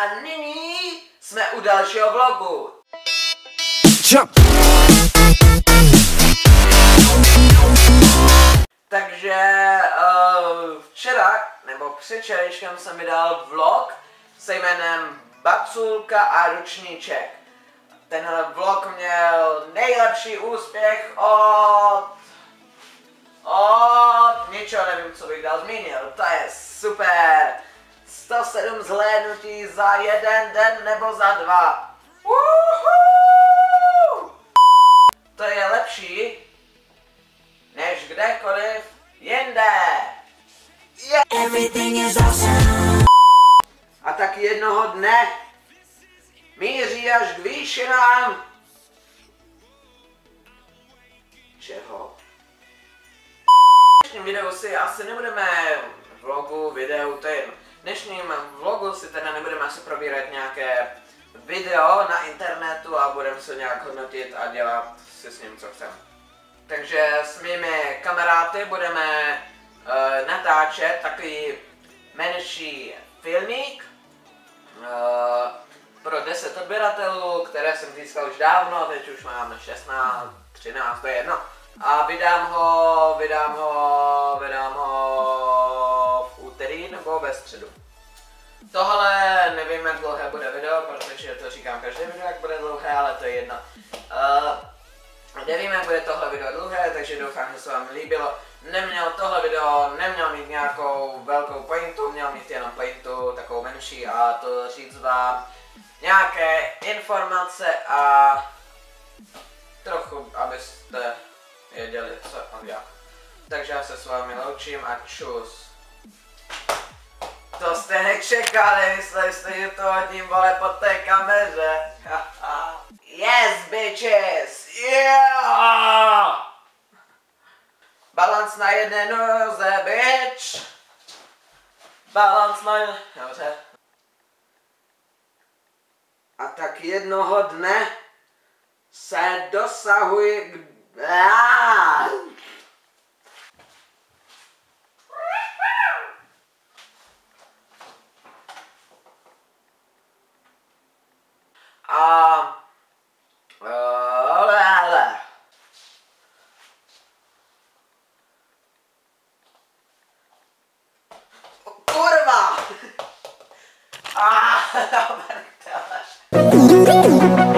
A nyní jsme u dalšího vlogu. Takže včera nebo předvčerejškem jsem vydal vlog se jménem Baculka a ručníček. Tenhle vlog měl nejlepší úspěch od něčeho, nevím, co bych dál zmínil. To je super. 107 zhlédnutí za jeden den nebo za dva. Uhu! To je lepší než kdekoliv jinde. Awesome. A tak jednoho dne míří až k výšinám. Čeho? V dnešním videu si asi nebudeme vlogu, videu, to je. V dnešním vlogu si teda nebudeme asi probírat nějaké video na internetu a budeme se nějak hodnotit a dělat si s ním, co chceme. Takže s mými kamarády budeme natáčet takový menší filmík pro 10 odběratelů, které jsem získal už dávno, teď už mám 16, 13, to je jedno. A vydám ho v úterý nebo ve středu. Tohle nevím, jak dlouhé bude video, protože to říkám každé video, jak bude dlouhé, ale to je jedno. Nevím, jak bude tohle video dlouhé, takže doufám, že se vám líbilo. Tohle video nemělo mít nějakou velkou pointu, mělo mít jenom pointu, takovou menší, a to říct vám nějaké informace a trochu, abyste věděli, co a jak. Takže já se s vámi loučím a čus. To jste nečekali, mysleli jste, že to hodím, vole, po té kameře. Yes, bitches! Yeah! Balans na jedné noze, bitch! Balans na jedné... Dobře. A tak jednoho dne se dosahuji k... Kurva!